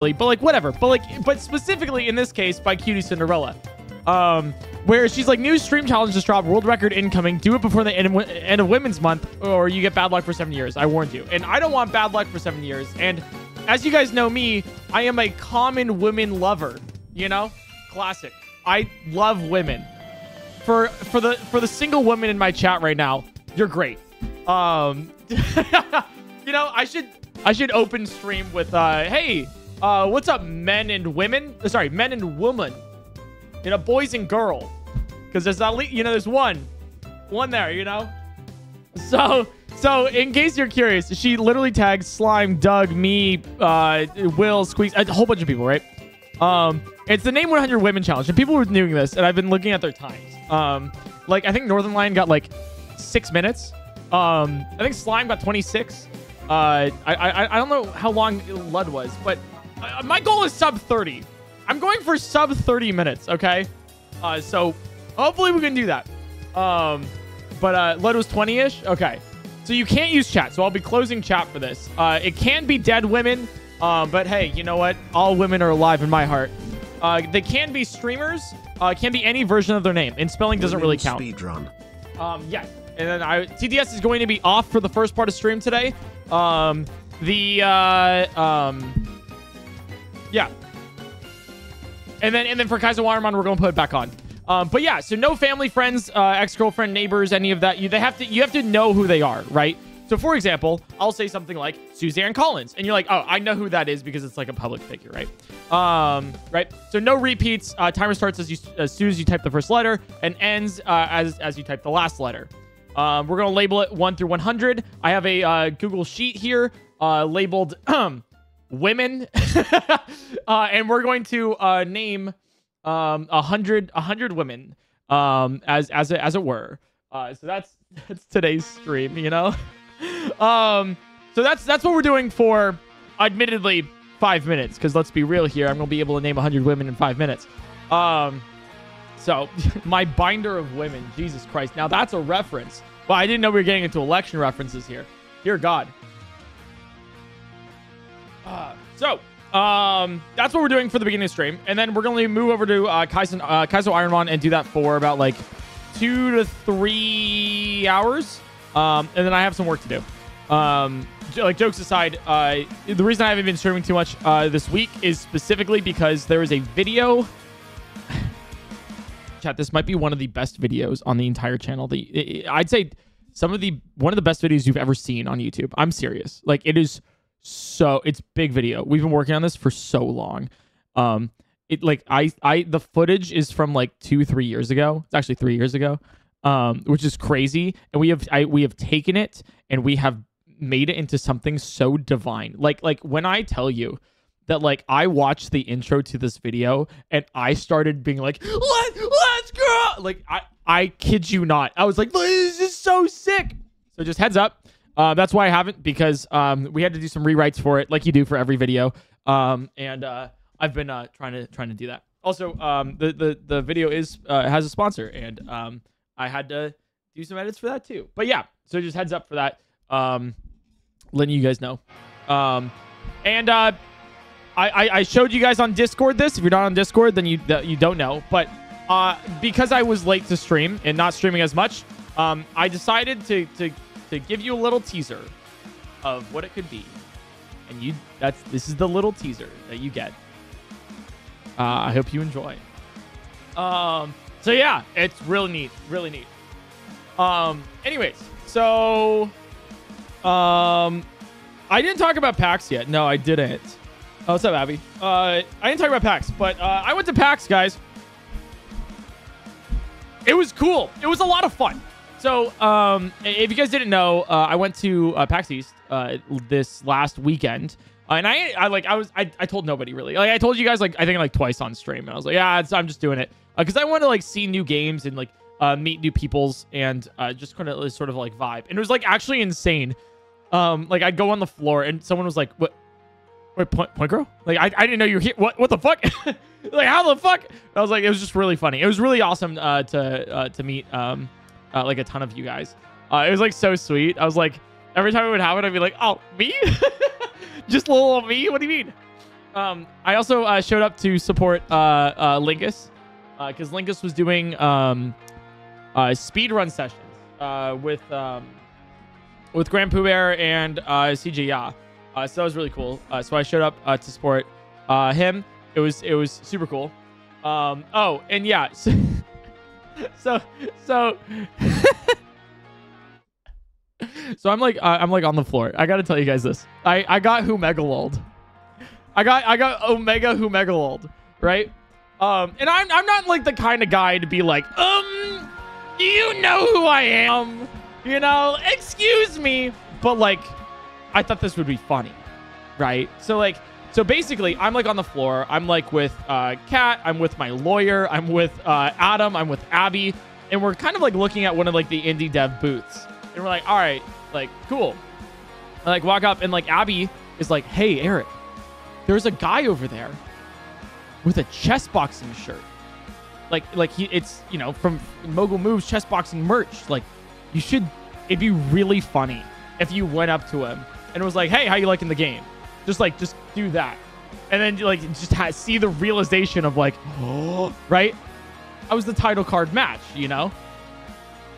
but like whatever, but specifically in this case by Cutie Cinderella, where she's like, new stream challenge just dropped, world record incoming, do it before the end of Women's Month or you get bad luck for 7 years. I warned you, and I don't want bad luck for 7 years. And as you guys know me, I am a common women lover, you know, classic. I love women. For the single women in my chat right now, you're great. You know, I should open stream with hey, what's up, men and women? Sorry, men and woman. You know, boys and girl. Because there's at least, you know, there's one there, you know. So in case you're curious, she literally tags Slime, Doug, me, Will, Squeeze, a whole bunch of people, right? It's the Name 100 Women Challenge, and people were doing this, and I've been looking at their times. Like I think Northern Lion got like 6 minutes. I think Slime got 26. I don't know how long LUD was, but my goal is sub 30. I'm going for sub 30 minutes, okay? So hopefully we can do that. But LUD was 20-ish. Okay. So you can't use chat, so I'll be closing chat for this. It can be dead women, but hey, you know what? All women are alive in my heart. They can be streamers. Can be any version of their name, and spelling doesn't really count. Speedrun. Yes. And then TDS is going to be off for the first part of stream today. Yeah. And then for Kaiser Waterman, we're going to put it back on. But yeah, so no family, friends, ex-girlfriend, neighbors, any of that. You have to know who they are, right? So for example, I'll say something like Suzanne Collins, and you're like, oh, I know who that is because it's like a public figure, right? Right. So no repeats. Timer starts as soon as you type the first letter, and ends as you type the last letter. We're gonna label it 1 through 100. I have a Google sheet here labeled women, and we're going to name 100 women as it were. So that's today's stream, you know. So that's what we're doing for, admittedly, 5 minutes, because let's be real here, I'm gonna be able to name 100 women in 5 minutes. So my binder of women, Jesus Christ. Now that's a reference. Well, I didn't know we were getting into election references here. Dear God. That's what we're doing for the beginning of the stream, and then we're gonna move over to Kaizo Ironmon and do that for about like 2 to 3 hours, and then I have some work to do. Like, jokes aside, the reason I haven't been streaming too much this week is specifically because there is a video. Chat, this might be one of the best videos on the entire channel. I'd say one of the best videos you've ever seen on YouTube. I'm serious. Like, it is so, it's big video. We've been working on this for so long. It like the footage is from like 2-3 years ago. It's actually 3 years ago, which is crazy. And we have taken it and we have made it into something so divine. Like when I tell you that, like, I watched the intro to this video and I started being like, let's go. Like, I kid you not. I was like, this is so sick. So just heads up. That's why I haven't, because we had to do some rewrites for it, like you do for every video. I've been trying to do that. Also, the video is has a sponsor, and I had to do some edits for that too. But yeah, so just heads up for that. Letting you guys know. I showed you guys on Discord this. If you're not on Discord, then you don't know. But because I was late to stream and not streaming as much, I decided to give you a little teaser of what it could be. And this is the little teaser that you get. I hope you enjoy. So yeah, it's real neat, really neat. Anyways, so I didn't talk about PAX yet. No, I didn't. Oh, what's up, Abby? I didn't talk about PAX, but I went to PAX, guys. It was cool. It was a lot of fun. So, if you guys didn't know, I went to PAX East this last weekend, and I told nobody really. Like, I told you guys, like, I think like twice on stream, and I was like, yeah, I'm just doing it because I want to like see new games and like meet new peoples and just kind of sort of like vibe. And it was like actually insane. Like, I'd go on the floor and someone was like, "What? Wait, point girl? Like, I didn't know you were here. What the fuck? Like, how the fuck?" I was like, it was just really funny. It was really awesome to meet. Like a ton of you guys. It was like so sweet. I was like, every time it would happen, I'd be like, oh, me? Just little old me? What do you mean? I also showed up to support Linkus, because Linkus was doing speed run sessions with Grand Poo Bear and CJ. Yeah. So that was really cool. So I showed up to support him. It was super cool. Oh, and yeah. So I'm like on the floor. I gotta tell you guys this. I got Humegalold. I got Omega Humegalold, right? And I'm not like the kind of guy to be like, you know who I am, you know? Excuse me, but like, I thought this would be funny, right? So basically, I'm like on the floor. I'm like with Kat. I'm with my lawyer. I'm with Adam. I'm with Abby, and we're kind of like looking at one of like the indie dev booths. And we're like, all right, like, cool. I like walk up and like Abby is like, hey, Eric, there's a guy over there with a chess boxing shirt. Like it's, you know, from Mogul Moves chess boxing merch. Like you should, it'd be really funny if you went up to him and was like, hey, how you liking the game? Just do that. And then like, just see the realization of like, oh, right? I was the title card match, you know?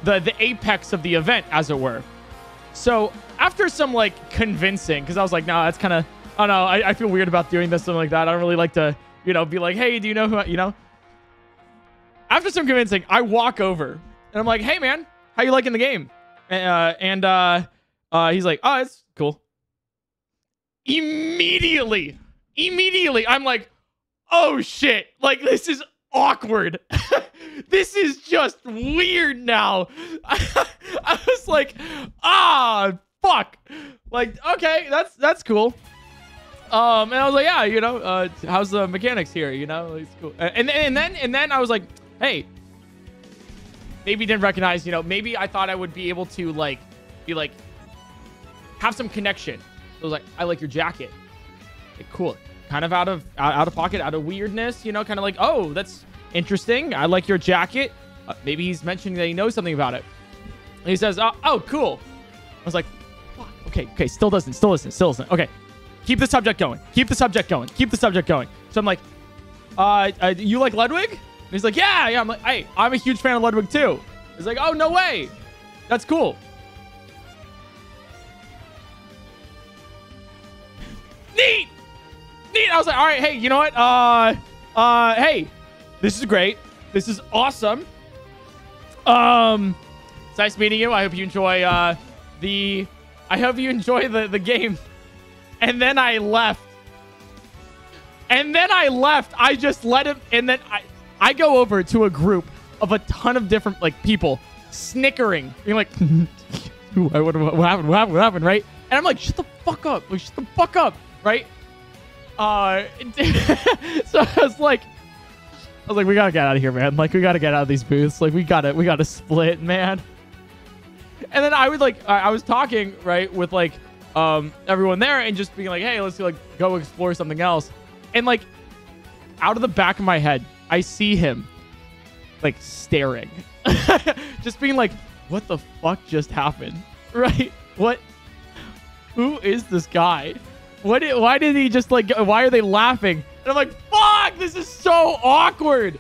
The apex of the event, as it were. So after some like convincing, because I was like, no, that's kind of, I don't know, I feel weird about doing this, something like that. I don't really like to, you know, be like, hey, do you know who I, you know? After some convincing, I walk over and I'm like, hey man, how you liking the game? And he's like, oh, it's cool. Immediately, I'm like, oh shit, like this is awkward. This is just weird now. I was like, ah, fuck. Like, okay, that's cool. And I was like, yeah, you know, how's the mechanics here? You know, it's cool. And then I was like, hey, maybe didn't recognize, you know, maybe I thought I would be able to like, be like, have some connection. I was like, I like your jacket. Like, cool. Kind of out of pocket, out of weirdness, you know, kind of like, oh, that's interesting. I like your jacket. Maybe he's mentioning that he knows something about it. And he says, oh, cool. I was like, fuck. Okay. Still doesn't. Okay. Keep the subject going. So I'm like, you like Ludwig? And he's like, yeah. I'm like, hey, I'm a huge fan of Ludwig too. He's like, oh, no way. That's cool. Neat. I was like, all right, hey, you know what? Hey, this is great. This is awesome. It's nice meeting you. I hope you enjoy the game. And then I left. I just let him, and then I go over to a group of a ton of different like people snickering. You're like, what happened, right? And I'm like, shut the fuck up, right? So I was like, we gotta get out of here, man. Like, we gotta get out of these booths. Like, we gotta split, man. And then I would like, I was talking right with like everyone there and just being like, hey, let's like go explore something else. And like, out of the back of my head, I see him like staring, just being like, what the fuck just happened, right? What? Who is this guy? Why did he just like, why are they laughing? And I'm like, fuck, this is so awkward.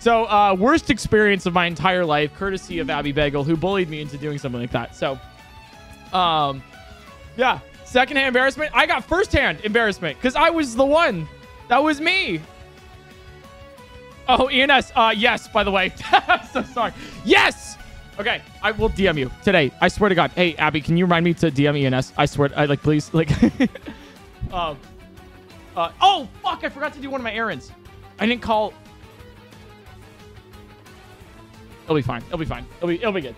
So worst experience of my entire life, courtesy of Abby Bagel, who bullied me into doing something like that. So yeah, secondhand embarrassment. I got firsthand embarrassment because I was the one. That was me. Oh, ENS. Yes, by the way. I'm so sorry. Yes. Okay, I will DM you today. I swear to God. Hey, Abby, can you remind me to DM ENS? I swear. I like, please. Like, oh, fuck. I forgot to do one of my errands. I didn't call. It'll be fine. It'll be good.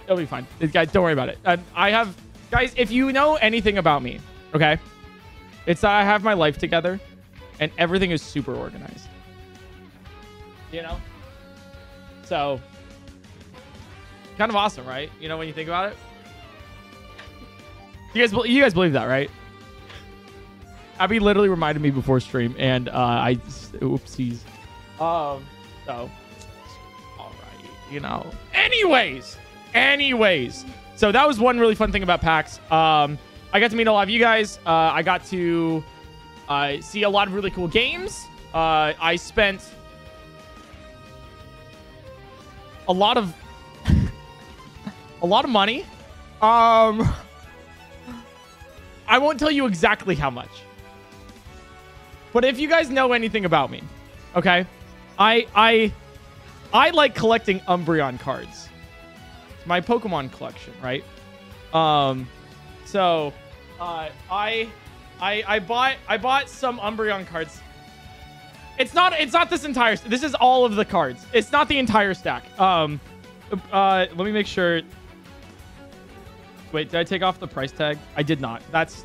It'll be fine. Guys, don't worry about it. I have, guys, if you know anything about me, okay, it's that I have my life together and everything is super organized, you know? So kind of awesome, right? You know, when you think about it, you guys believe that, right? Abby literally reminded me before stream, and I oopsies. So all right, you know. Anyways, so that was one really fun thing about PAX. I got to meet a lot of you guys. I got to I see a lot of really cool games. I spent a lot of money. I won't tell you exactly how much, but if you guys know anything about me, okay, I like collecting Umbreon cards. It's my Pokemon collection, right? So I bought some Umbreon cards. It's not this entire. This is all of the cards. It's not the entire stack. Let me make sure. Wait, did I take off the price tag? I did not. That's.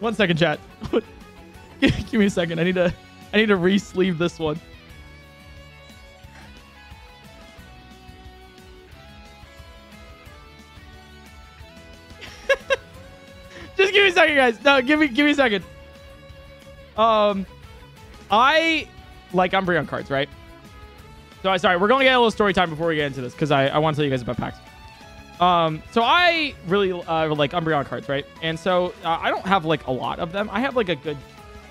1 second, chat. Give me a second. I need to re-sleeve this one. Just give me a second, guys. No, give me a second. I like Umbreon cards, right? So I sorry, we're going to get a little story time before we get into this because I want to tell you guys about packs. So I really like Umbreon cards, right? And so I don't have like a lot of them. I have like a good,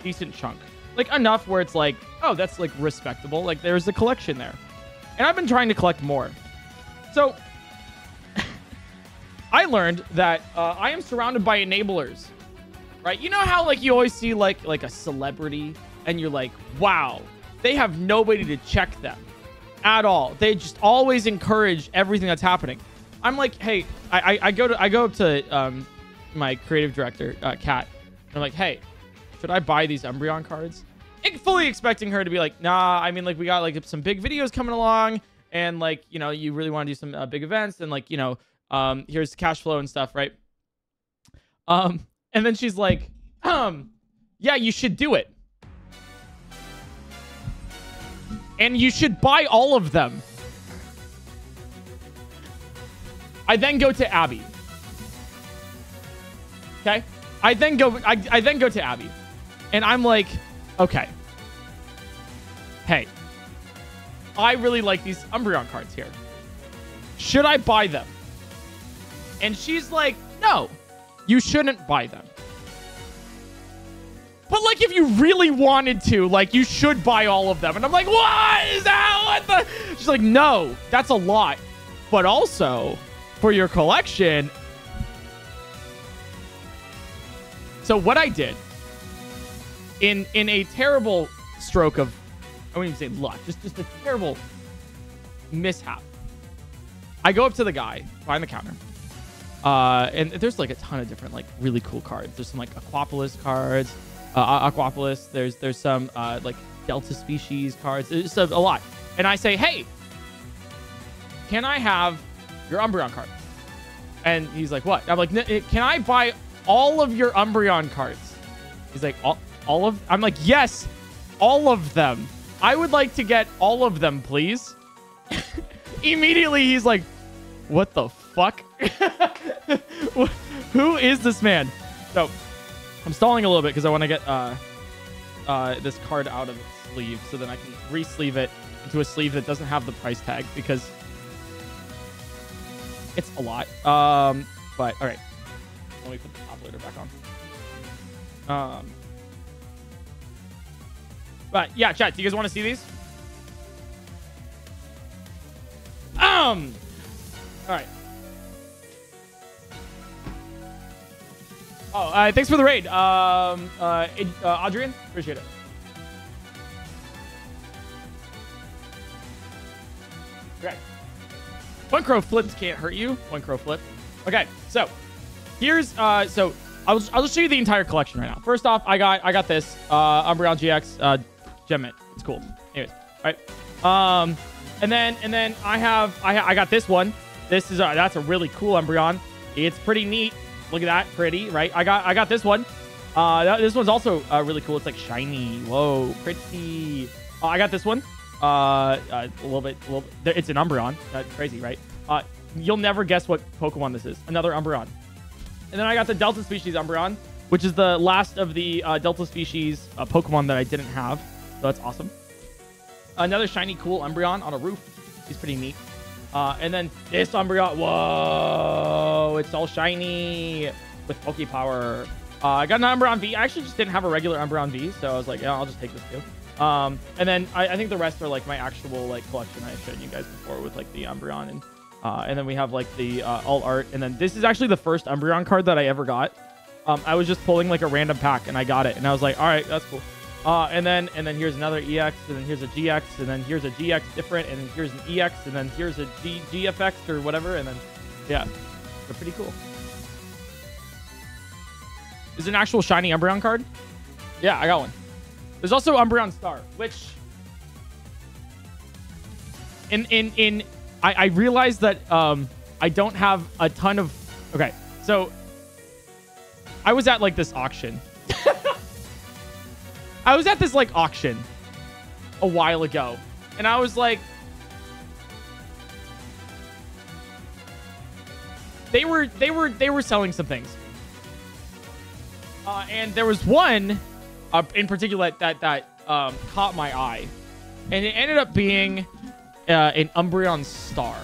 decent chunk, like enough where it's like, oh, that's like respectable. Like there's a collection there, and I've been trying to collect more. So I learned that I am surrounded by enablers. Right? You know how like you always see like a celebrity and you're like, wow, they have nobody to check them at all. They just always encourage everything that's happening. I'm like, hey, I go up to my creative director, Kat. And I'm like, hey, should I buy these Umbreon cards? Fully expecting her to be like, nah, I mean, like we got like some big videos coming along and like, you know, you really want to do some big events and like, you know, here's the cash flow and stuff. Right. And then she's like, yeah, you should do it. And you should buy all of them. I then go to Abby. Okay. I then go to Abby. And I'm like, okay. Hey. I really like these Umbreon cards here. Should I buy them? And she's like, no. You shouldn't buy them. But, like, if you really wanted to, like, you should buy all of them. And I'm like, what is that? What the? She's like, no, that's a lot. But also, for your collection. So what I did, in a terrible stroke of, I wouldn't even say luck, just a terrible mishap. I go up to the guy behind the counter. And there's like a ton of different like really cool cards. There's some like Aquapolis cards, There's some like Delta Species cards. There's a lot. And I say, hey, can I have your Umbreon card? And he's like, what? I'm like, can I buy all of your Umbreon cards? He's like, all of? I'm like, yes, all of them. I would like to get all of them, please. Immediately, he's like, what the fuck? Who is this man? So I'm stalling a little bit because I want to get this card out of its sleeve so then I can re-sleeve it into a sleeve that doesn't have the price tag because it's a lot. But all right, let me put the top loader back on. But yeah, chat, do you guys want to see these? All right. Oh, thanks for the raid, Adrian. Appreciate it. Okay. One crow flips can't hurt you. One crow flip. Okay, so here's so I'll just show you the entire collection right now. First off, I got this Umbreon GX gem mint. It's cool. Anyways, all right. And then I got this one. This is that's a really cool Umbreon. It's pretty neat. Look at that, pretty, right? I got this one. This one's also really cool. It's like shiny. Whoa, pretty. Oh, I got this one. A little bit. It's an Umbreon. That's crazy, right? You'll never guess what Pokemon this is. Another Umbreon. And then I got the Delta Species Umbreon, which is the last of the Delta Species Pokemon that I didn't have. So that's awesome. Another shiny, cool Umbreon on a roof. He's pretty neat. And then this Umbreon, whoa, it's all shiny with Poke Power. I got an Umbra on V. I actually just didn't have a regular Umbra on V, so I was like, yeah, I'll just take this too. And then I think the rest are like my actual like collection I showed you guys before with like the Umbreon and then we have like the alt art. And then this is actually the first Umbreon card that I ever got. I was just pulling like a random pack and I got it and I was like, all right, that's cool. And then here's another EX, and then here's a GX, and then here's a GX different, and then here's an EX, and then here's a GFX or whatever. And then, yeah, they're pretty cool. Is an actual shiny Umbreon card? Yeah, I got one. There's also Umbreon Star, which I realized that I don't have a ton of. Okay, so I was at like this auction. I was at this like auction a while ago, and I was like, they were selling some things. And there was one in particular that caught my eye, and it ended up being an Umbreon Star.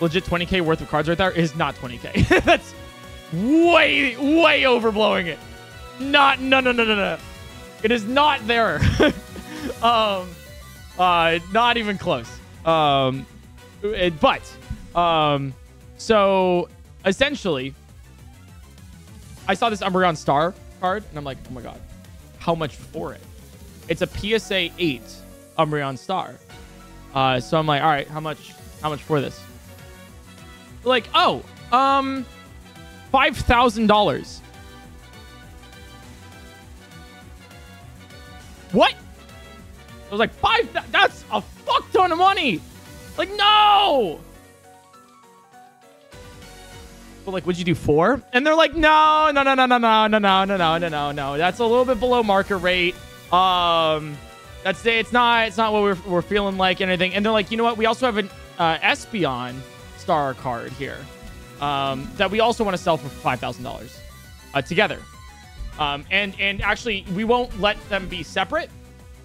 Legit 20K worth of cards right there is not 20K. That's way overblowing it. Not no. It is not there. Not even close. So essentially, I saw this Umbreon Star card, and I'm like, oh my god, how much for it? It's a PSA 8 Umbreon Star. So I'm like, all right, how much for this? Like, oh, $5,000. What? I was like, that's a fuck ton of money. Like, no. But like, would you do 4? And they're like, no. That's a little bit below market rate. That's it. It's not what we're feeling like anything. And they're like, you know what? We also have an Espeon Star card here that we also want to sell for $5,000 together. And actually, we won't let them be separate.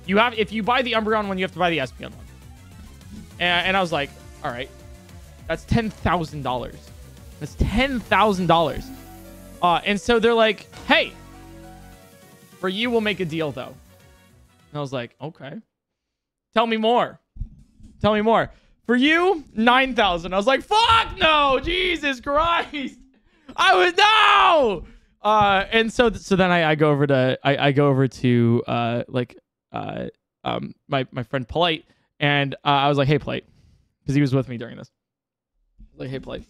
You have, if you buy the Umbreon one, you have to buy the Espeon one. And I was like, all right, that's $10,000. That's $10,000. And so they're like, hey, for you, we'll make a deal, though. And I was like, okay. Tell me more. For you, $9,000. I was like, fuck no. Jesus Christ. No. And so then I go over to my friend Polite. And I was like, hey, Polite. Because he was with me during this. I was like, hey, Polite.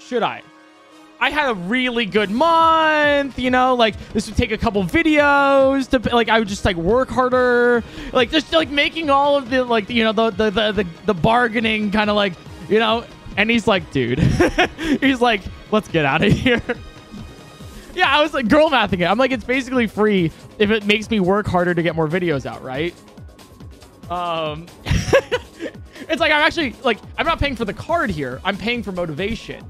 Should I? I had a really good month, you know, like this would take a couple videos to like, I would just like work harder, like just like making all of the, like, you know, the bargaining kind of like, you know, and he's like, dude, he's like, let's get out of here. Yeah. I was like girl mathing it. I'm like, it's basically free if it makes me work harder to get more videos out. Right. It's like, I'm actually like, I'm not paying for the card here. I'm paying for motivation.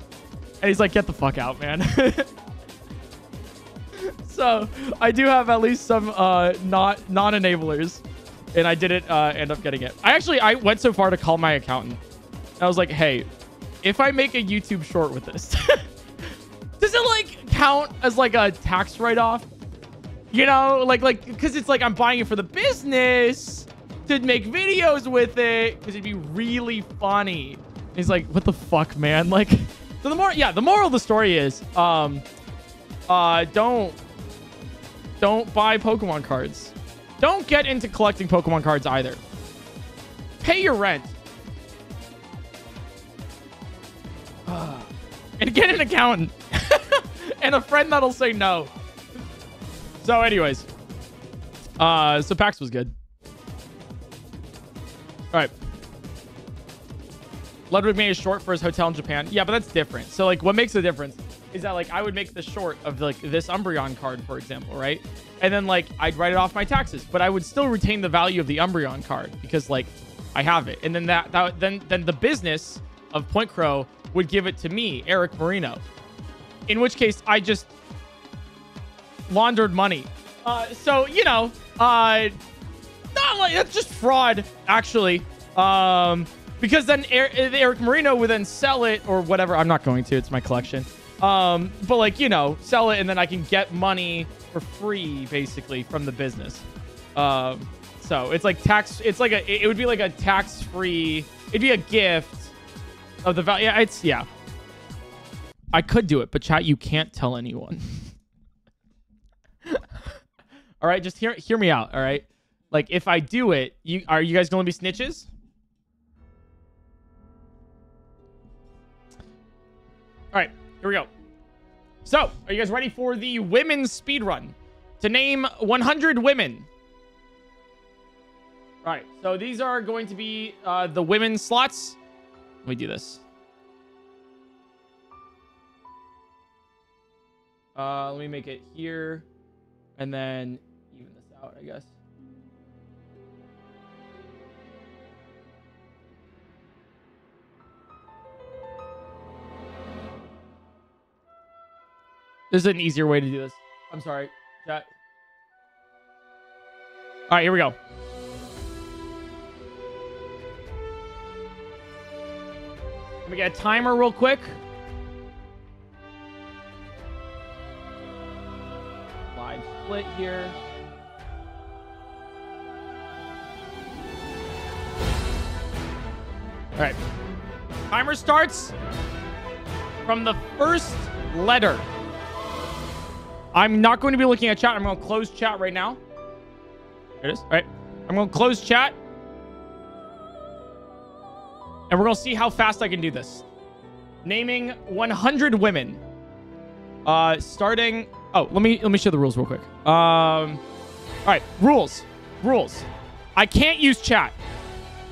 And he's like, get the fuck out, man. So I do have at least some non-enablers, and I didn't end up getting it. I went so far to call my accountant. I was like, hey, if I make a YouTube short with this, does it like count as like a tax write-off? You know, like because it's like I'm buying it for the business to make videos with it because it'd be really funny. And he's like, what the fuck, man? Like. So the moral of the story is, don't buy Pokemon cards. Don't get into collecting Pokemon cards either. Pay your rent. And get an accountant and a friend that'll say no. So anyways, so PAX was good. All right. Ludwig made a short for his hotel in Japan. Yeah, but that's different. So, like, what makes the difference is that, like, I would make the short of, like, this Umbreon card, for example, right? And then, like, I'd write it off my taxes. But I would still retain the value of the Umbreon card because, like, I have it. And then then the business of Point Crow would give it to me, Eric Marino. In which case, I just laundered money. So, you know, not like, that's just fraud, actually. Because then Eric Marino would then sell it or whatever. I'm not going to. It's my collection. But like, you know, sell it and then I can get money for free, basically, from the business. So it's like tax. It's like it would be like a tax-free. It'd be a gift of the value. Yeah, it's yeah. I could do it, but chat, you can't tell anyone. All right, just hear me out. All right, like if I do it, you guys gonna be snitches? All right, here we go. So, are you guys ready for the women's speed run? To name 100 women. All right, so these are going to be the women's slots. Let me do this. Let me make it here and then even this out, I guess. There's an easier way to do this. I'm sorry, chat. All right, here we go. Let me get a timer real quick. Live split here. All right. Timer starts from the first letter. I'm not going to be looking at chat. I'm going to close chat right now. There it is. All right. I'm going to close chat. And we're going to see how fast I can do this. Naming 100 women. Starting... Oh, let me show the rules real quick. All right. Rules. I can't use chat.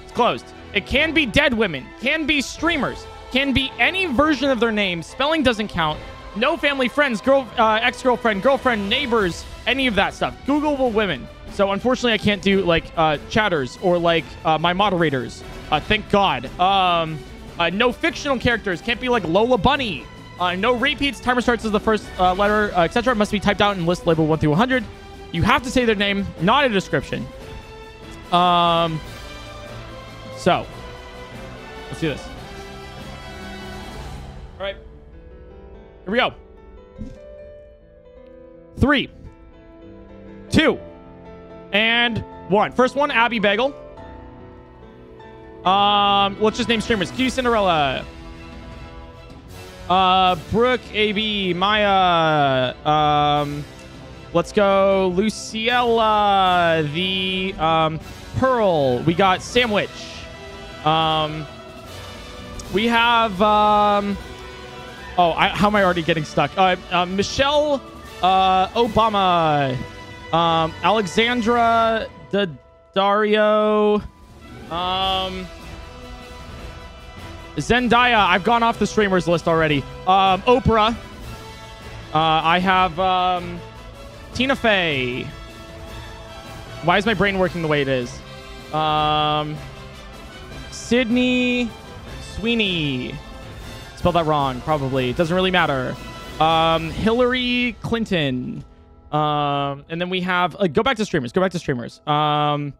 It's closed. It can be dead women. Can be streamers. Can be any version of their name. Spelling doesn't count. No family, friends, ex-girlfriend, girlfriend, neighbors, any of that stuff. Googleable women. So unfortunately, I can't do like chatters or like my moderators. Thank God. No fictional characters. Can't be like Lola Bunny. No repeats. Timer starts as the first letter, etc. Must be typed out in list label 1 through 100. You have to say their name, not a description. So let's do this. All right. Here we go. 3, 2, and 1. First one, Abby Bagel. Let's just name streamers. Cutie Cinderella. Brooke A B, Maya. Let's go Luciella. The Pearl. We got Sandwich. We have how am I already getting stuck? Michelle Obama, Alexandra Daddario, Zendaya. I've gone off the streamers list already. Oprah. I have Tina Fey. Why is my brain working the way it is? Sydney Sweeney. Spelled that wrong, probably. It doesn't really matter. Hillary Clinton. And then we have... go back to streamers. Women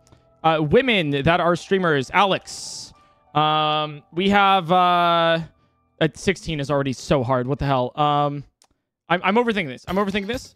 that are streamers. Alex. We have... 16 is already so hard. What the hell? I'm overthinking this.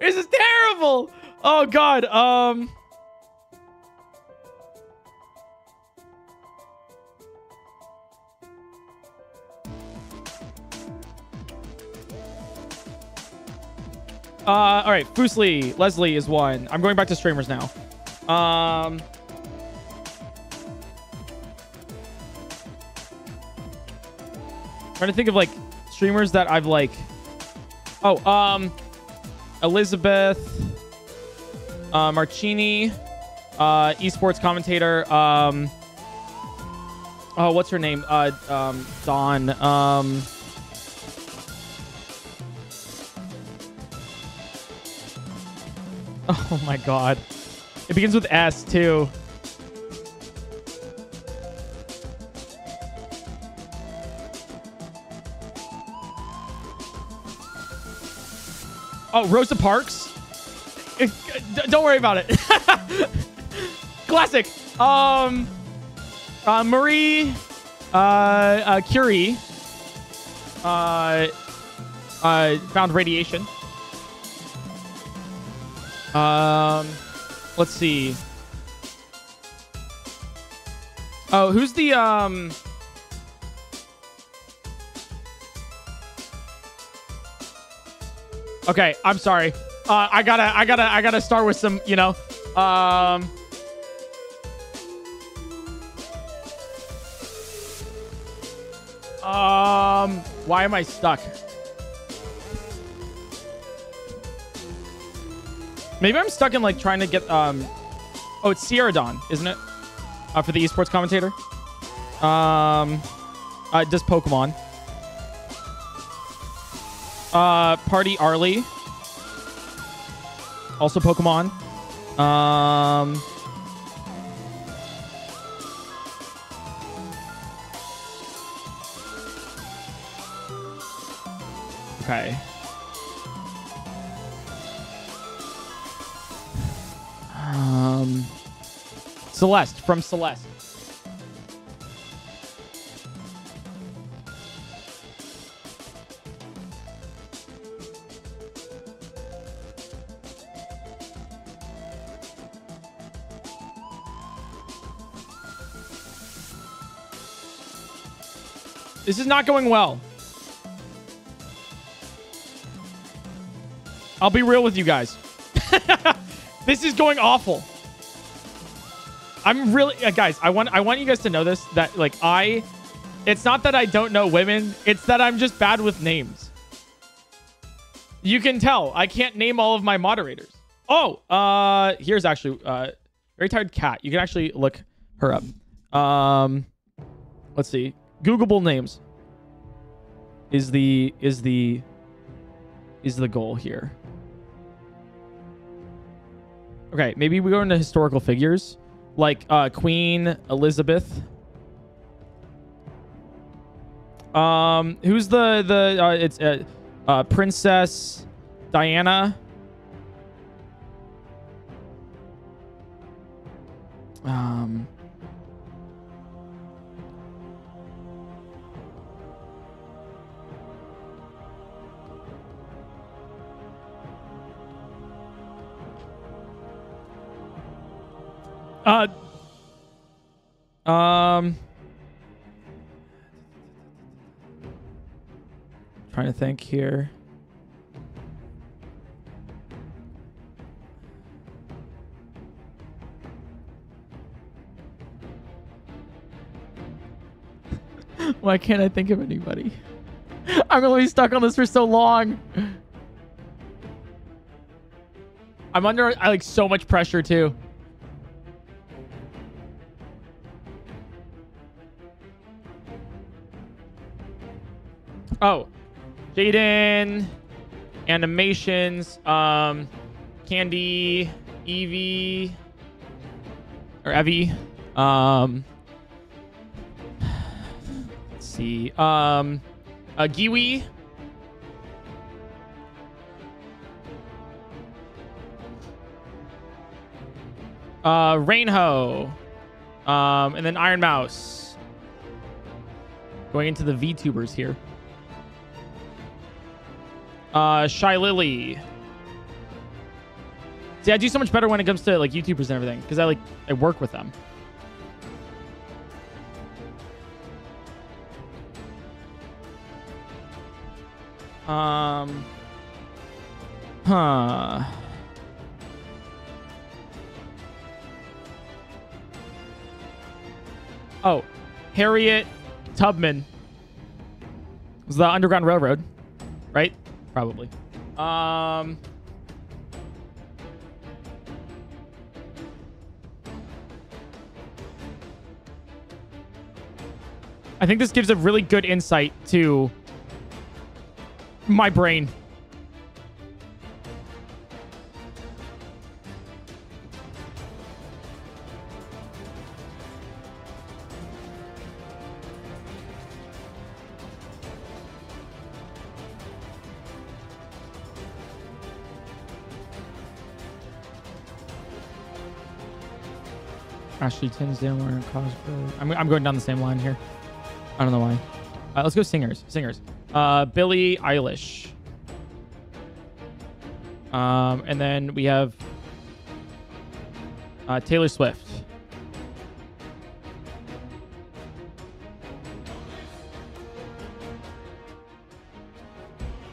This is terrible. Oh God. All right, Foosley, Leslie is one. I'm going back to streamers now. Trying to think of like streamers that I've like. Oh, Elizabeth, Marcini, esports commentator. Oh, what's her name? Dawn. Oh my God. It begins with S too. Oh, Rosa Parks. Don't worry about it. Classic. Marie Curie found radiation. Let's see. Oh, who's the, okay, I'm sorry. I gotta start with some, you know, why am I stuck? Maybe I'm stuck in like trying to get, oh, it's Sierra Dawn, isn't it? For the esports commentator. Just Pokemon. Party Arlie. Also Pokemon. Okay. Celeste from Celeste. This is not going well. I'll be real with you guys. This is going awful. I'm really, guys, I want you guys to know this, that like it's not that I don't know women. It's that I'm just bad with names. You can tell I can't name all of my moderators. Oh, here's actually, Very Tired Cat. You can actually look her up. Let's see. Googleable names is the goal here. Okay. Maybe we go into historical figures. Like Queen Elizabeth. Who's the it's Princess Diana. Trying to think here. Why can't I think of anybody? I'm gonna be stuck on this for so long. I'm under like so much pressure too. Oh, Jaden, animations, Candy, Evie, or Evie. Let's see, Giwi. Rainho, and then Iron Mouse. Going into the VTubers here. Shy Lily. See, I do so much better when it comes to like YouTubers and everything because I work with them. Oh, Harriet Tubman was the Underground Railroad, right? Probably. I think this gives a really good insight to my brain. Ashley Tinsdale, Lauren Cosgrove. I'm going down the same line here. I don't know why. Let's go singers. Singers. Billie Eilish. And then we have Taylor Swift.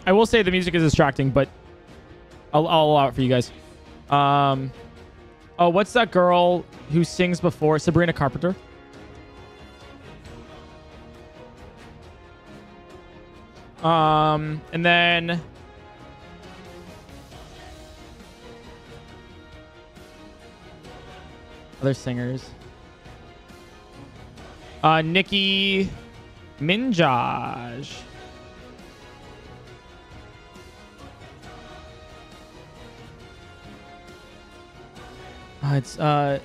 I will say the music is distracting, but I'll allow it for you guys. Oh, what's that girl who sings before? Sabrina Carpenter. And then other singers. Nicki Minaj. It's Troy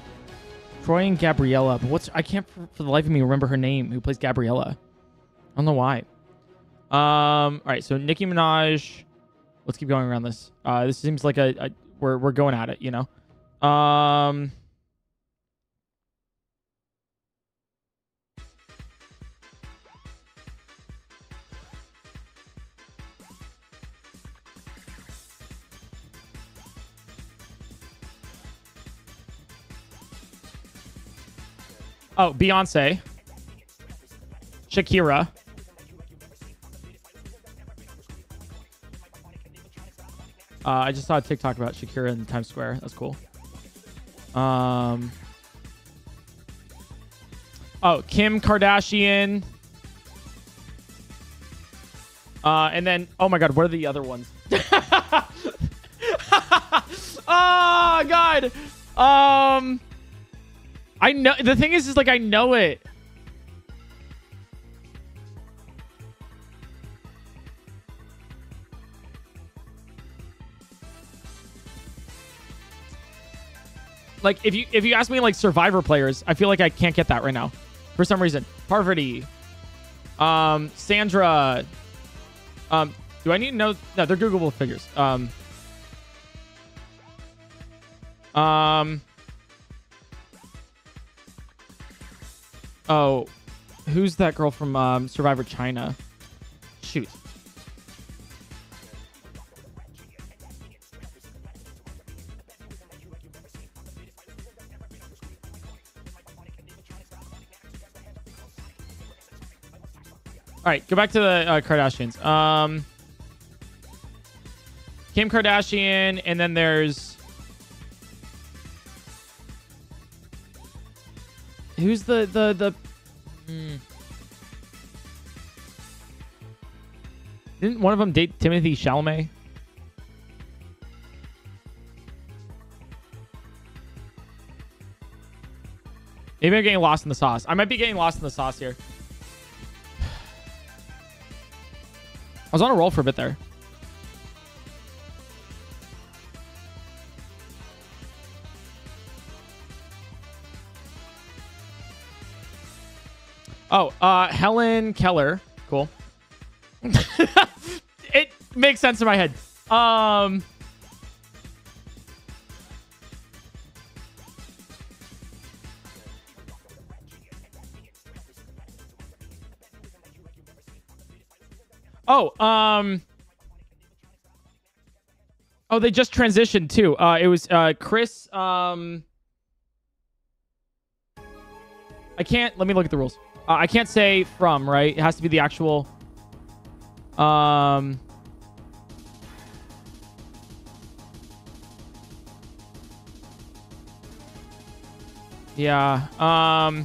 and Gabriella. But what's I can't for the life of me remember her name. Who plays Gabriella? I don't know why. All right, so Nicki Minaj. Let's keep going around this. This seems like we're going at it, you know. Oh, Beyonce, Shakira. I just saw a TikTok about Shakira in Times Square. That's cool. Oh, Kim Kardashian. And then, oh my God, what are the other ones? Oh God. I know. The thing is like, I know it. Like if you ask me like Survivor players, I feel like I can't get that right now, for some reason. Parvati, Sandra. Do I need to know? No, they're Googleable figures. Oh, who's that girl from Survivor China? Shoot. All right, go back to the Kardashians. Kim Kardashian, and then there's... Who's the... Didn't one of them date Timothy Chalamet? Maybe I'm getting lost in the sauce. I might be getting lost in the sauce here. I was on a roll for a bit there. Oh, Helen Keller. Cool. It makes sense in my head. Oh, they just transitioned too. It was Chris. I can't. Let me look at the rules. I can't say from, right? It has to be the actual. Yeah.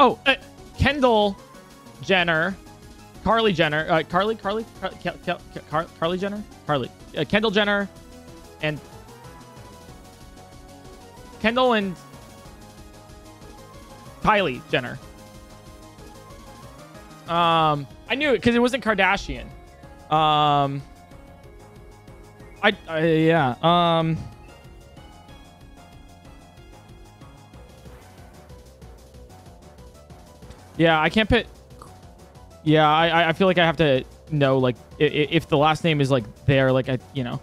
Oh, Kendall Jenner, Carly Jenner, Kendall Jenner, and Kendall and Kylie Jenner. I knew it because it wasn't Kardashian. Yeah. Yeah, I can't put. Yeah, I feel like I have to know, like, if the last name is like there, like, I, you know,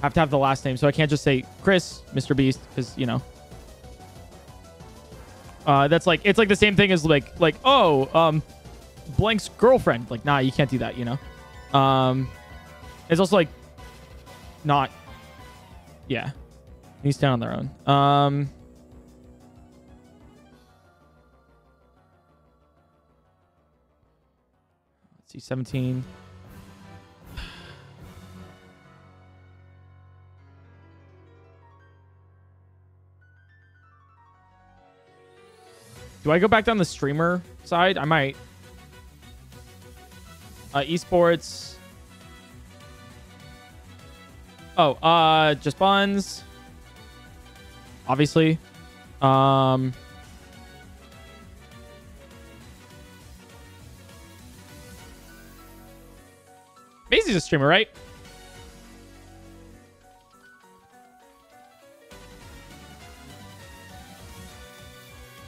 have to have the last name. So I can't just say Chris, Mr. Beast, because, you know, that's like, it's like the same thing as like, oh, blank's girlfriend. Like, nah, you can't do that, you know. It's also like not. Yeah, they stand on their own. See, 17. Do I go back down the streamer side? I might. Esports. Oh, just buns. Obviously. Maisie's a streamer, right?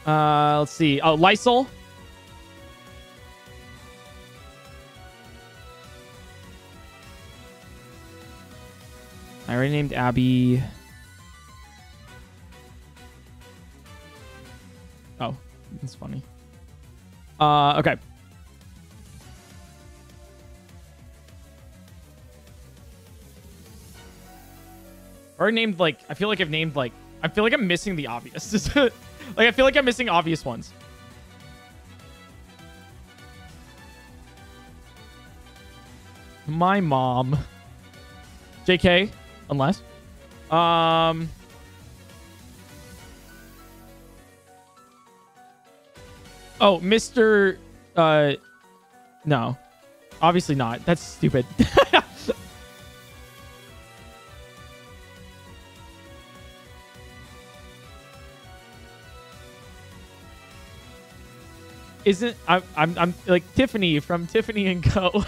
Let's see. Oh, Lysol. I already named Abby. Oh, that's funny. Okay. Or named, like, I feel like I've named, like, I feel like I'm missing the obvious. Like, I feel like I'm missing obvious ones. My mom. JK, unless. Oh, Mr. No. Obviously not. That's stupid. Isn't I'm like Tiffany from Tiffany and Co.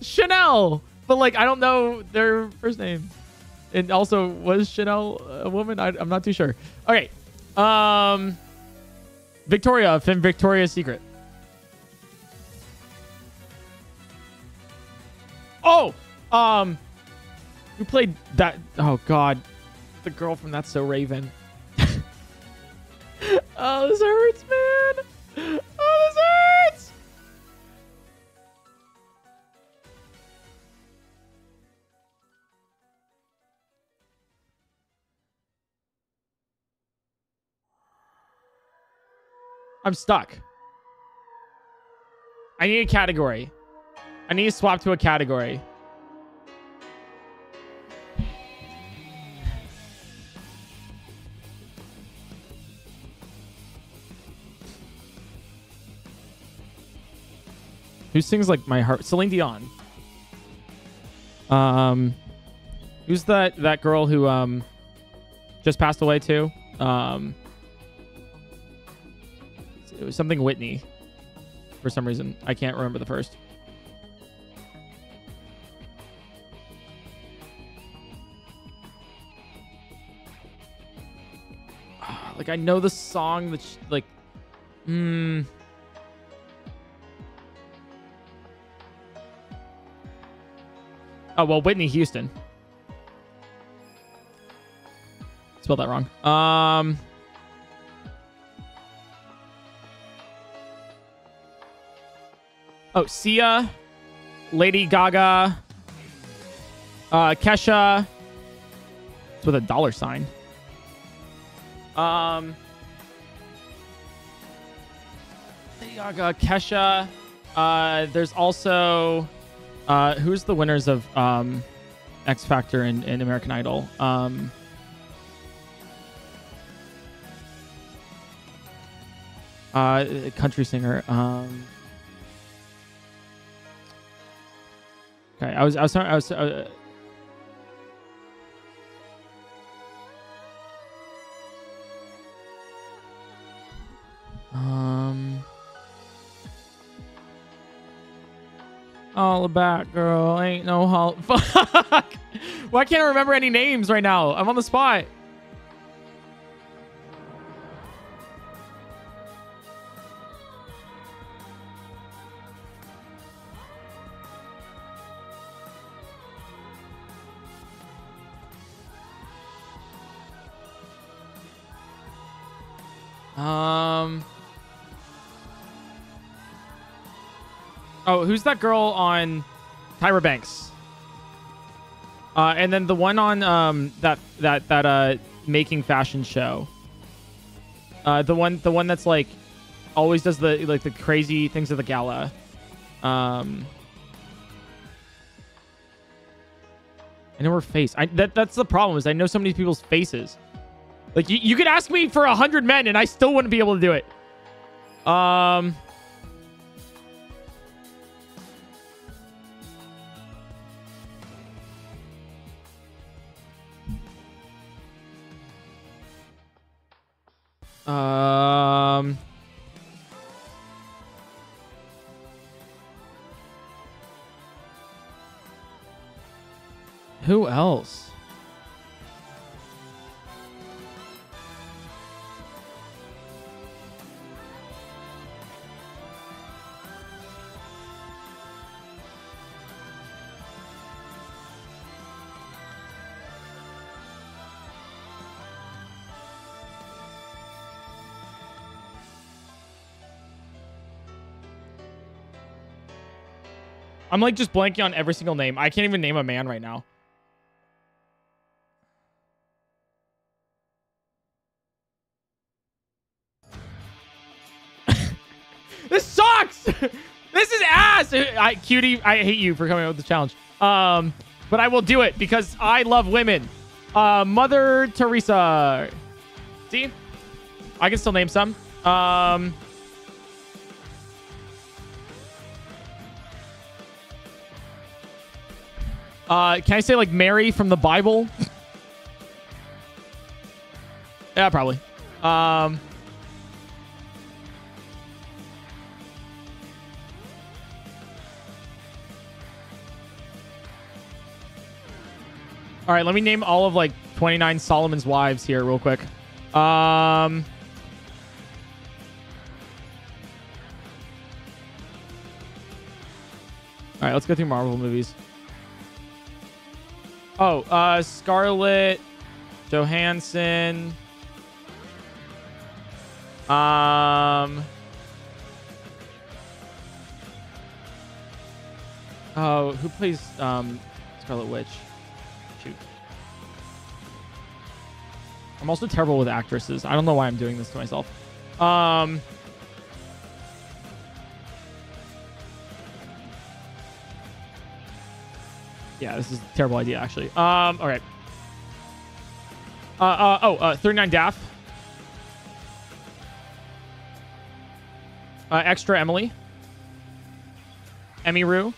Chanel, but like I don't know their first name, and also was Chanel a woman? I'm not too sure. Okay, Victoria from Victoria's Secret. Oh, who played that? Oh God, the girl from That's So Raven. Oh, this hurts, man. Oh, this hurts. I'm stuck. I need a category. I need to swap to a category. Who sings like My Heart? Celine Dion. Who's that girl who just passed away too? It was something Whitney. For some reason, I can't remember the first. Like I know the song that she, like. Oh, well, Whitney Houston. Spelled that wrong. Oh, Sia, Lady Gaga, Kesha. It's with a dollar sign. Lady Gaga, Kesha. There's also who's the winners of X Factor and American Idol? Country singer. Okay, I was all about girl ain't no hall. Fuck. Well, I can't remember any names right now. I'm on the spot. Oh, who's that girl on Tyra Banks? And then the one on that making fashion show. The one that's like always does the like the crazy things at the gala. I know her face. That's the problem is I know so many people's faces. Like you could ask me for 100 men and I still wouldn't be able to do it. Who else? I'm like just blanking on every single name. I can't even name a man right now. This sucks. This is ass. Cutie, I hate you for coming up with the challenge. But I will do it because I love women. Mother Teresa. See? I can still name some. Can I say like Mary from the Bible? Yeah, probably. All right, let me name all of like 29 Solomon's wives here real quick. All right, let's go through Marvel movies. Oh, Scarlett Johansson. Oh, who plays Scarlet Witch? Shoot. I'm also terrible with actresses. I don't know why I'm doing this to myself. Yeah, this is a terrible idea, actually. All right. 39 Daff. Extra Emily. Emmy Rue.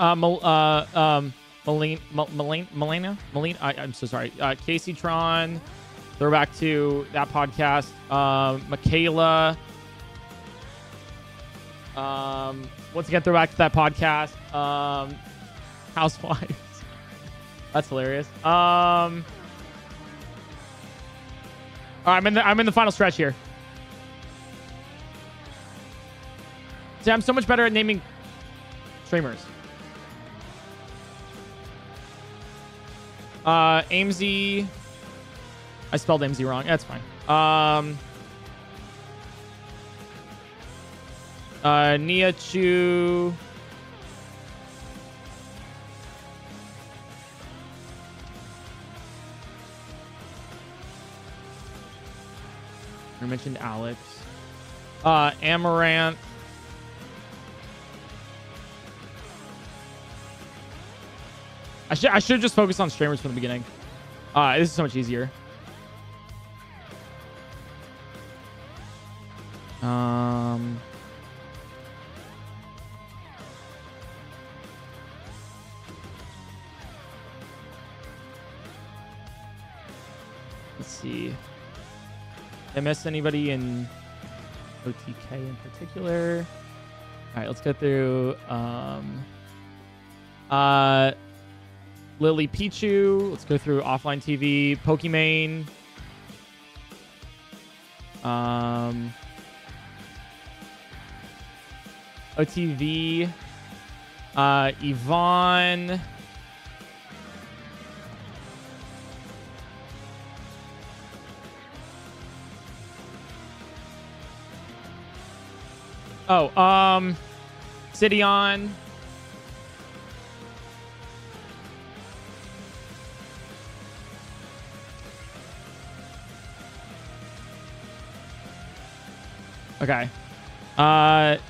Melina. I'm so sorry. Casey Tron. Throwback to that podcast. Michaela. Once again, throwback to that podcast. Housewives. That's hilarious. All right, I'm in the final stretch here. See, I'm so much better at naming streamers. AMZ. I spelled AMZ wrong. That's fine. Nia Chu. I mentioned Alex. Amaranth. I should just focus on streamers from the beginning. This is so much easier. Let's see. Did I miss anybody in OTK in particular? All right, let's go through. Lily Pichu. Let's go through Offline TV. Pokimane. OTV. Yvonne. Oh, Sidion. Okay. All right,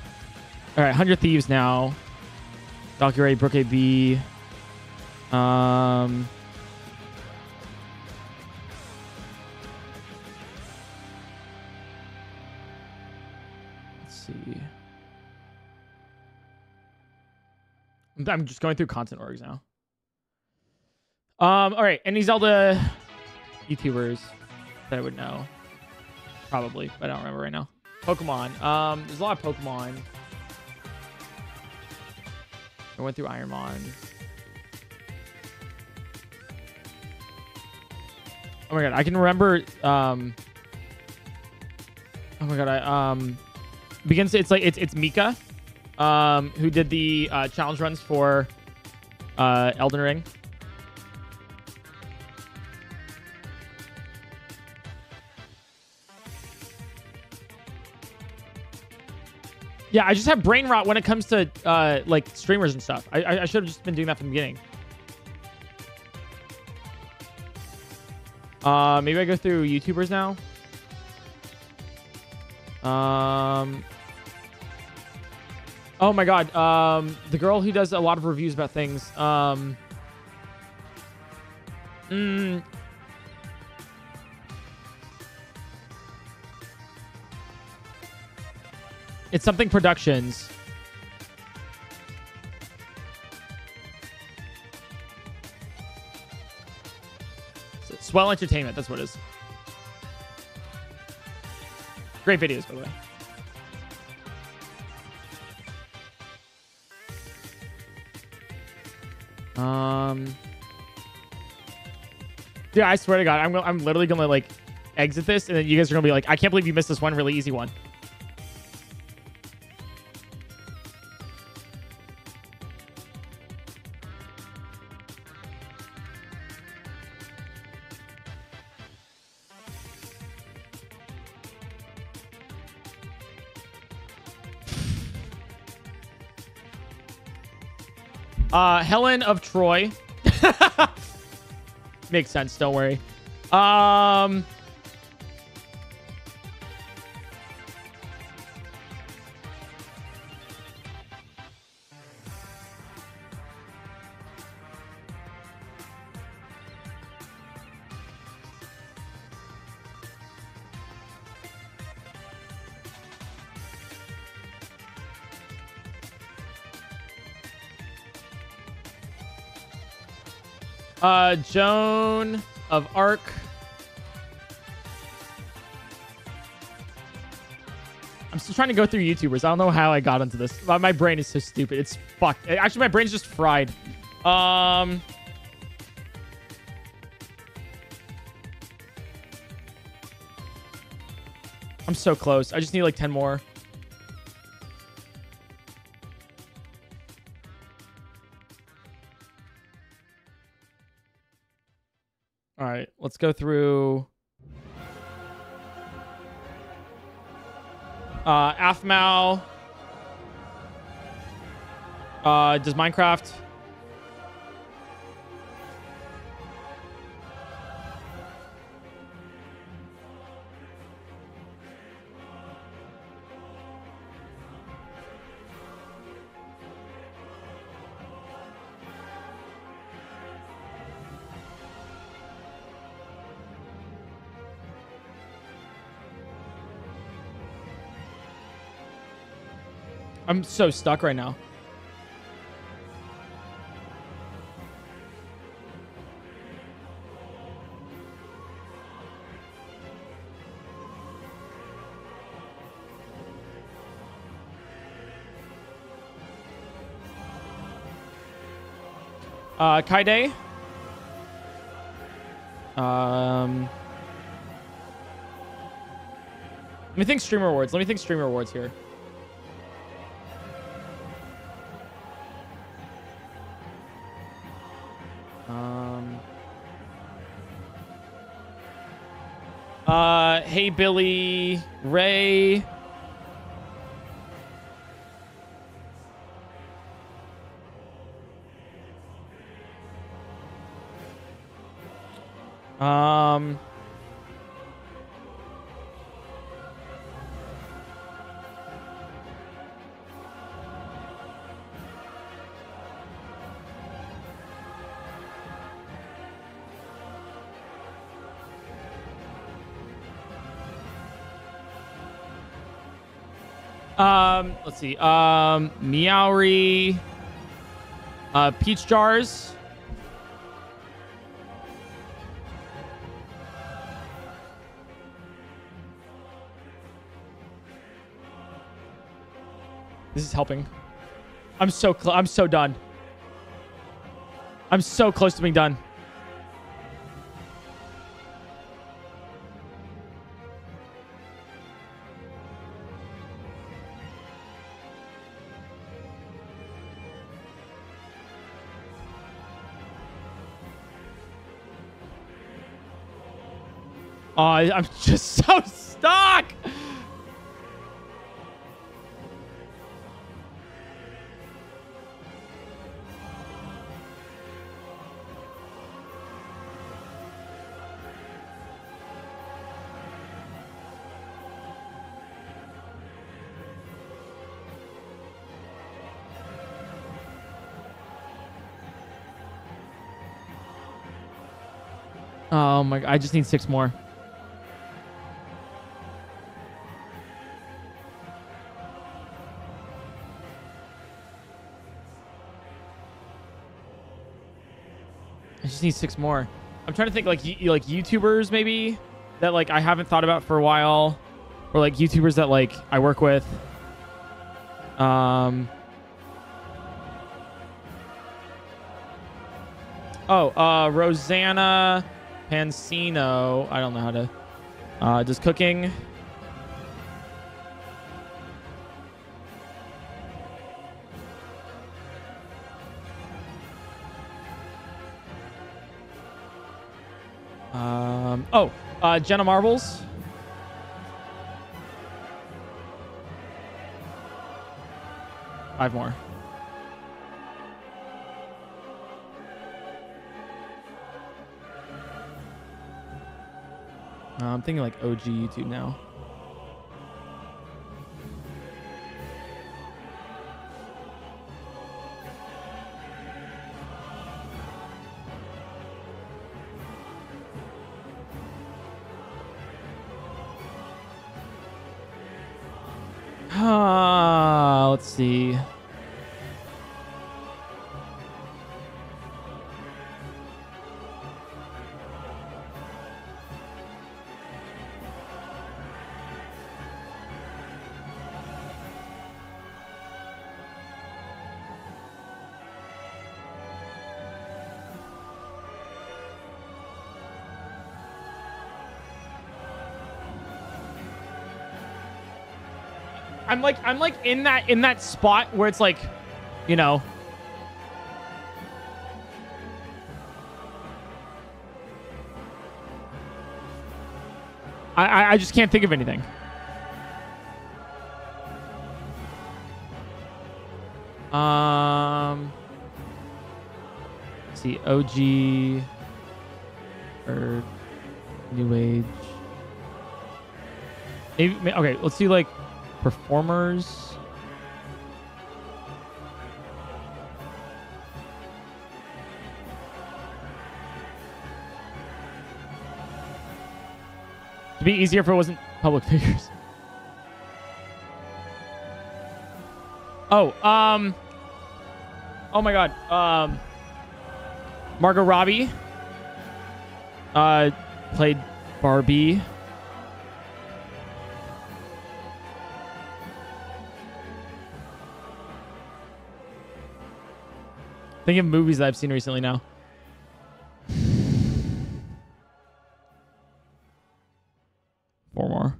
100 Thieves now. Valkyrie, Brooke A B. Let's see. I'm just going through content orgs now. All right, any Zelda YouTubers that I would know? Probably, but I don't remember right now. Pokemon. There's a lot of Pokemon. I went through Ironmon. Oh my god, I can remember. Oh my god, I begins. It's like it's Mika, who did the challenge runs for Elden Ring. Yeah, I just have brain rot when it comes to like streamers and stuff. I should have just been doing that from the beginning. Maybe I go through YouTubers now. Oh my god, the girl who does a lot of reviews about things. It's something Productions. Swell Entertainment, that's what it is. Great videos, by the way. Dude, I swear to God, I'm literally gonna like exit this and then you guys are gonna be like, I can't believe you missed this one really easy one. Helen of Troy. Makes sense, don't worry. Joan of Arc. I'm still trying to go through YouTubers. I don't know how I got into this. My brain is so stupid. It's fucked. Actually, my brain's just fried. I'm so close. I just need like 10 more. Let's go through Afmal, Does Minecraft... I'm so stuck right now. Kaide? Let me think streamer awards. Let me think streamer awards here. Hey Billy, Ray. Let's see. Meowry, Peach Jars. This is helping. I'm so done. I'm so close to being done. I'm just so stuck. Oh my, I just need 6 more. Need 6 more. I'm trying to think like YouTubers maybe that like I haven't thought about for a while, or like YouTubers that like I work with. Rosanna Pansino. I don't know how to does cooking. Jenna Marbles. Five more. I'm thinking like OG YouTube now. I'm like in that spot where it's like, you know. I just can't think of anything. Let's see, OG or New Age. Maybe, okay, let's see like performers. It'd be easier if it wasn't public figures. Oh, oh my God. Margot Robbie played Barbie. Think of movies that I've seen recently now. Four more.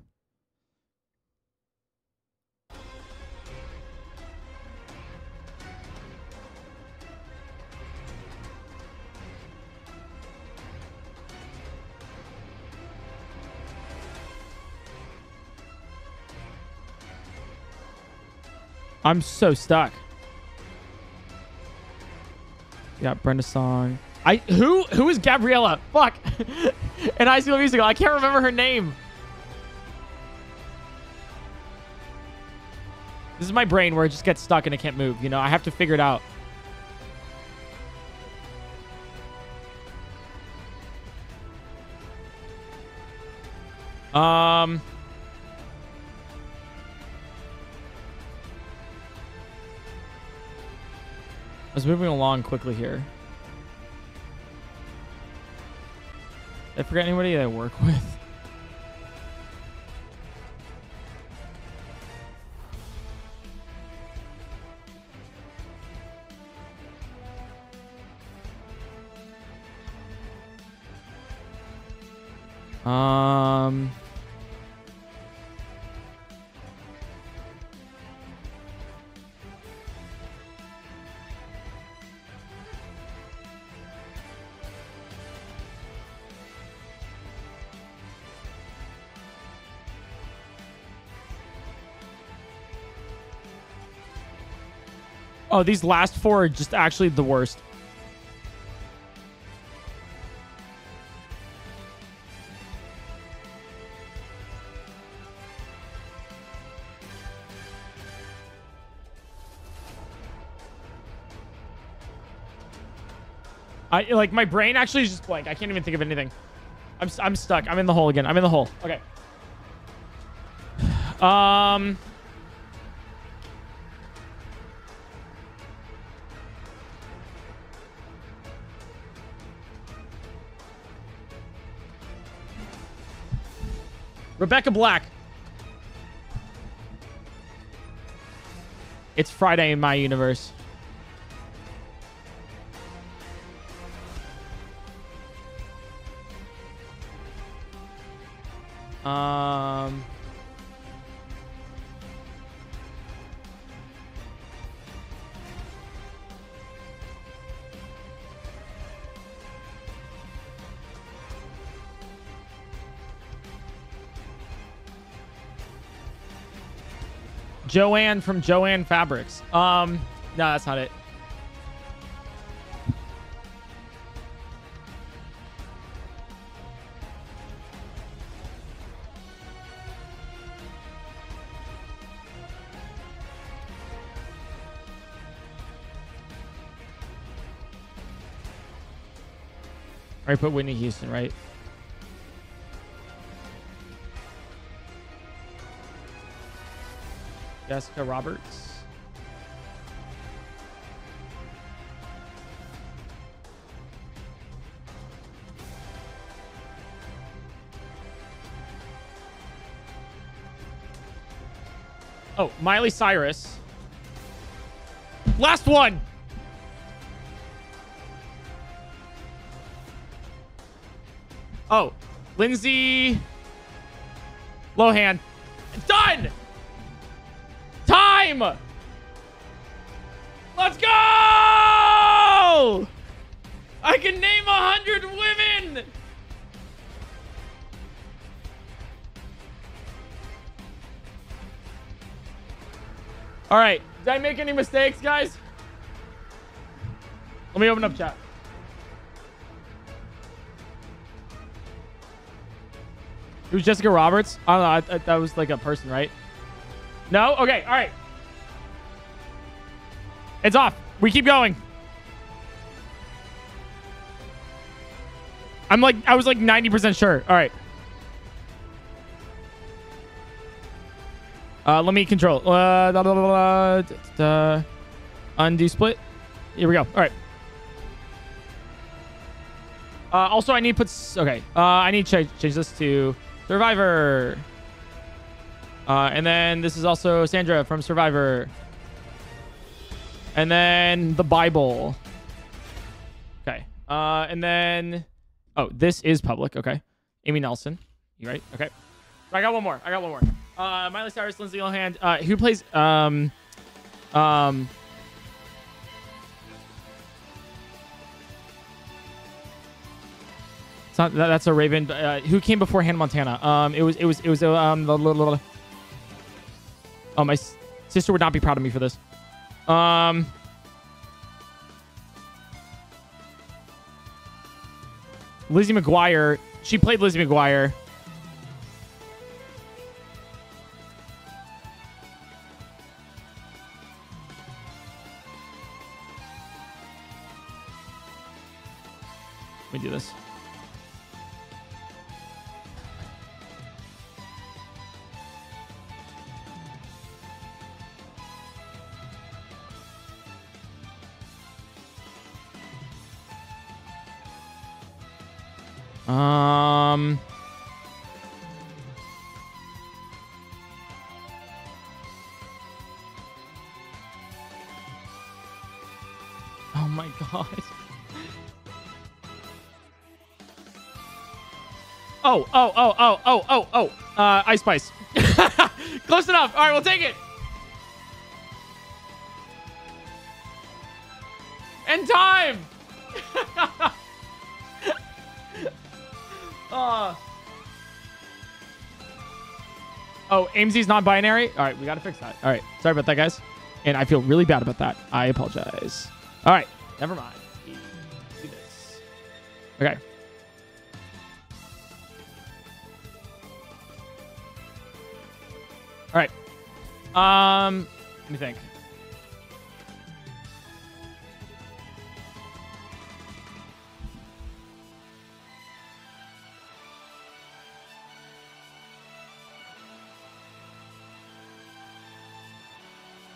I'm so stuck. Yeah, Brenda Song. Who is Gabriella? Fuck. In High School Musical, I can't remember her name. This is my brain where it just gets stuck and it can't move. You know, I have to figure it out. I was moving along quickly here. Did I forget anybody that I work with? Oh, these last four are just actually the worst. I like my brain actually is just blank. I can't even think of anything. I'm stuck. I'm in the hole again. I'm in the hole. Okay. Rebecca Black. It's Friday in my universe. Joanne from Joanne Fabrics. No, that's not it. I put Whitney Houston, right? Jessica Roberts. Oh, Miley Cyrus. Last one. Oh, Lindsay Lohan. Done! Time! Let's go! I can name 100 women! All right. Did I make any mistakes, guys? Let me open up chat. It was Jessica Roberts? I don't know. That was like a person, right? No? Okay. All right. It's off. We keep going. I was like 90% sure. All right. Let me control. Undo split. Here we go. All right. Also, I need to put... Okay. I need to change this to... Survivor. And then this is also Sandra from Survivor. And then the Bible. Okay. And then... Oh, this is public. Okay. Amy Nelson. You right? Okay. I got one more. Miley Cyrus, Lindsay Lohan. Who plays... That's a Raven. But, who came before Hannah Montana? Oh, my sister would not be proud of me for this. Lizzie McGuire. She played Lizzie McGuire. Let me do this. Oh my God. Oh. Ice Spice. Close enough. All right, we'll take it. End time. Oh, AMZ's non-binary? All right, we got to fix that. All right, sorry about that, guys. And I feel really bad about that. I apologize. All right, never mind. Let's do this. Okay. All right. Let me think.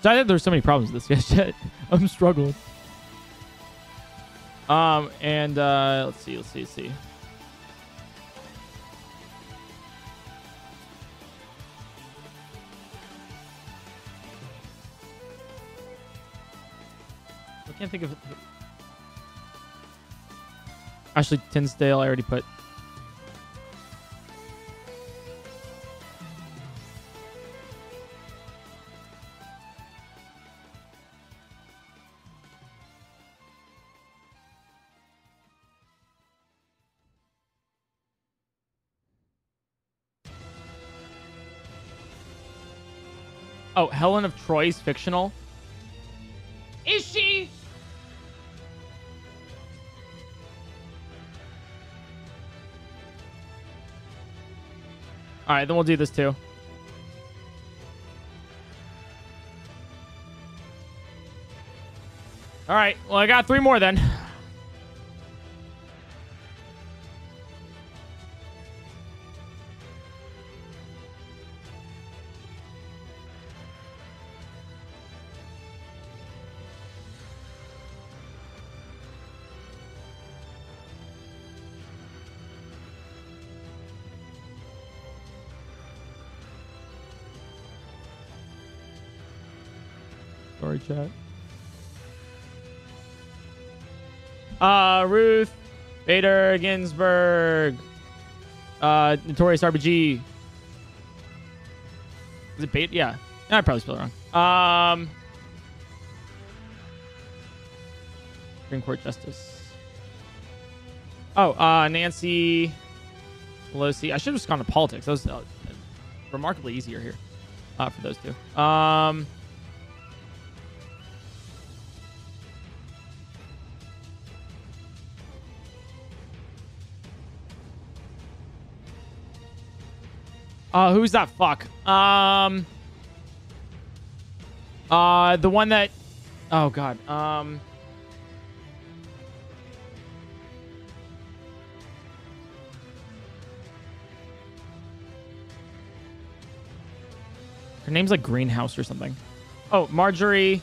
I think there's so many problems with this shit. I'm struggling. And let's see. I can't think of. Ashley Tisdale, I already put. Oh, Helen of Troy's fictional. Is she? All right, then we'll do this too. All right, well, I got three more then. Chat. Ruth Bader Ginsburg. Notorious RBG. Is it Bait? Yeah. I probably spelled it wrong. Supreme Court Justice. Oh, Nancy Pelosi. I should have just gone to politics. That was remarkably easier here for those two. Who's that fuck? The one that... Oh, God. Her name's like Greenhouse or something. Oh, Marjorie...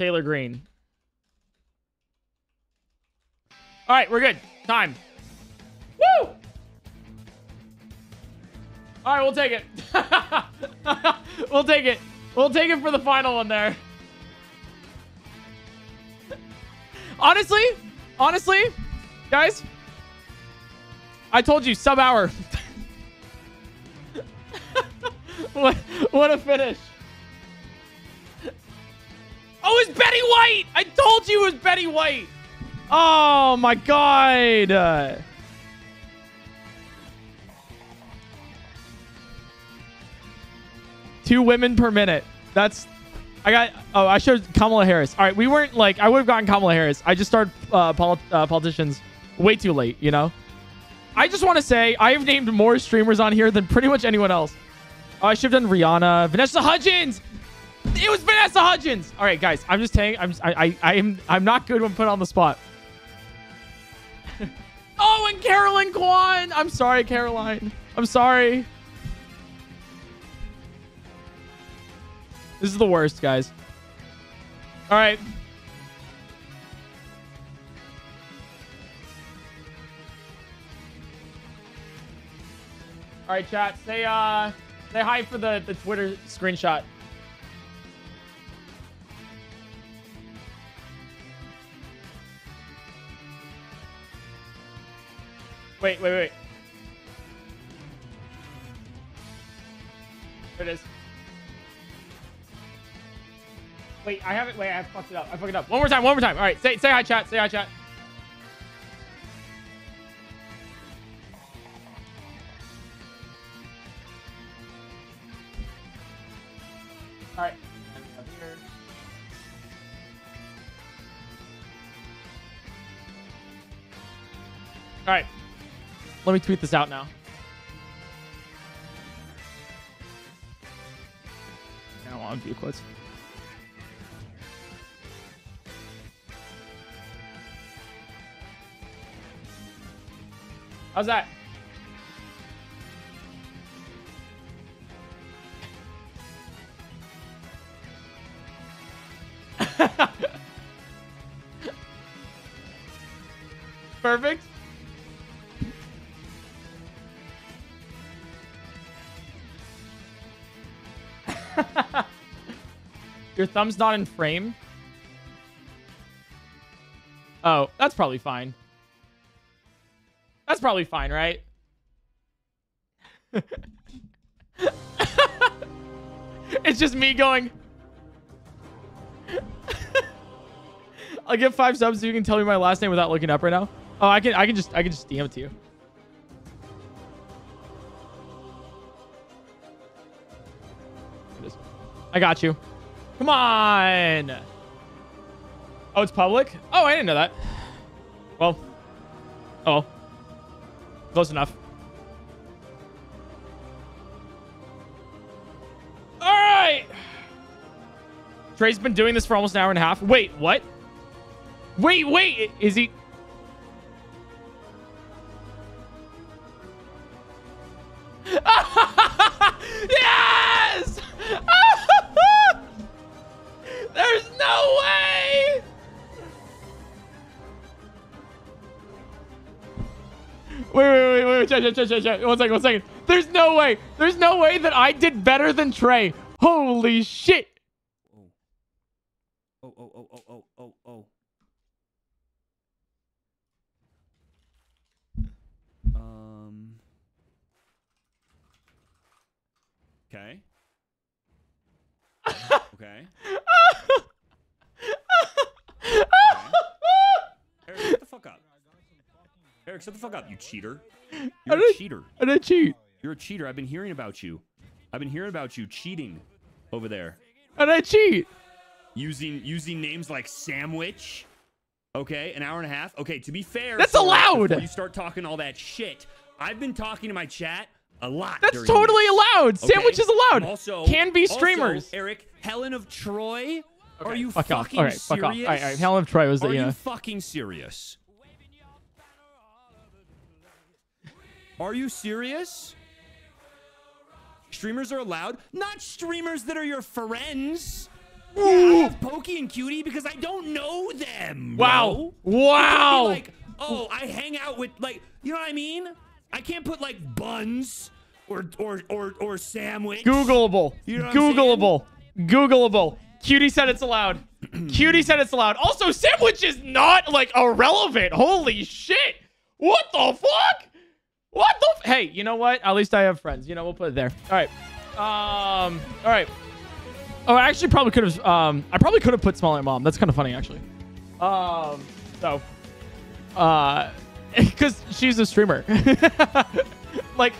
Taylor Green. All right, we're good. Time. Woo! All right, we'll take it. We'll take it. We'll take it for the final one there. Honestly, guys, I told you, sub hour. What a finish. Oh, it's Betty White. I told you it was Betty White. Oh, my God. Two women per minute. That's... I got... Oh, I showed Kamala Harris. All right, we weren't like... I would have gotten Kamala Harris. I just started politicians way too late, you know? I just want to say I've named more streamers on here than pretty much anyone else. Oh, I should have done Rihanna. Vanessa Hudgens! It was Vanessa Hudgens! All right, guys. I'm just saying... I'm not good when put on the spot. Oh, and Caroline Kwan! I'm sorry, Caroline. I'm sorry. This is the worst, guys. All right. All right, chat. Say hi for the Twitter screenshot. Wait. There it is. Wait, I haven't. Wait, I fucked it up. I fucked it up. One more time. All right, say hi, chat. Say hi, chat. All right. All right. Let me tweet this out now. I don't want to view quotes. How's that? Perfect. Your thumb's not in frame. Oh, that's probably fine. That's probably fine, right? It's just me going. I'll give 5 subs so you can tell me my last name without looking up right now. Oh, I can just DM it to you. I got you. Come on. Oh, it's public? Oh, I didn't know that. Well. Oh. Close enough. All right. Trey's been doing this for almost an hour and a half. Wait, what? Wait. Is he? Yes! There's no way. Wait. Check. One second. There's no way that I did better than Trey. Holy shit. Oh. Okay. Okay. Eric, shut the fuck up. Eric, shut the fuck up, you cheater. You're a cheater. I didn't cheat. You're a cheater. I've been hearing about you. I've been hearing about you cheating over there. I didn't cheat. Using names like Sandwich. Okay, an hour and a half. Okay, to be fair. That's allowed. Before you start talking all that shit. I've been talking to my chat a lot. That's totally allowed. Okay. Sandwich is allowed. Also, can be streamers. Also, Eric, Helen of Troy. Okay. Are you fucking serious? Fuck off. All right, Helen of Troy was the. Are you fucking serious? Are you serious? Streamers are allowed. Not streamers that are your friends. Yeah, I have Pokey and Cutie because I don't know them. Wow. Bro. Wow. Like, oh, I hang out with, like, you know what I mean? I can't put like Buns or Sandwich. Googleable. You know what I'm saying? Googleable. Cutie said it's allowed. Cutie said it's allowed. Also, Sandwich is not like irrelevant. Holy shit. What the fuck? What the f— hey, you know what? At least I have friends. You know, we'll put it there. All right. All right. Oh, I actually probably could have, I probably could have put Smaller Mom. That's kind of funny, actually. So, because she's a streamer. Like,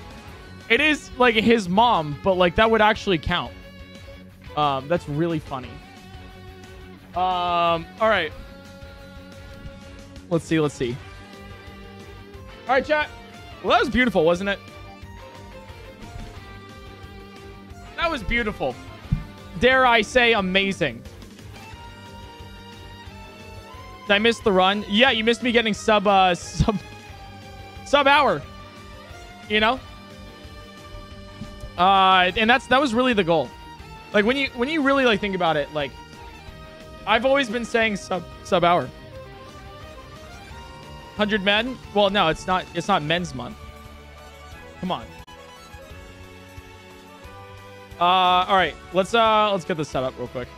it is, like, his mom, but, like, that would actually count. That's really funny. All right. Let's see, let's see. All right, chat. Well, that was beautiful, wasn't it? That was beautiful. Dare I say amazing. Did I miss the run? Yeah, you missed me getting sub hour, you know? And that was really the goal. Like, when you really like think about it, like, I've always been saying sub hour. 100 men? Well, no, it's not men's month. Come on. All right, let's get this set up real quick.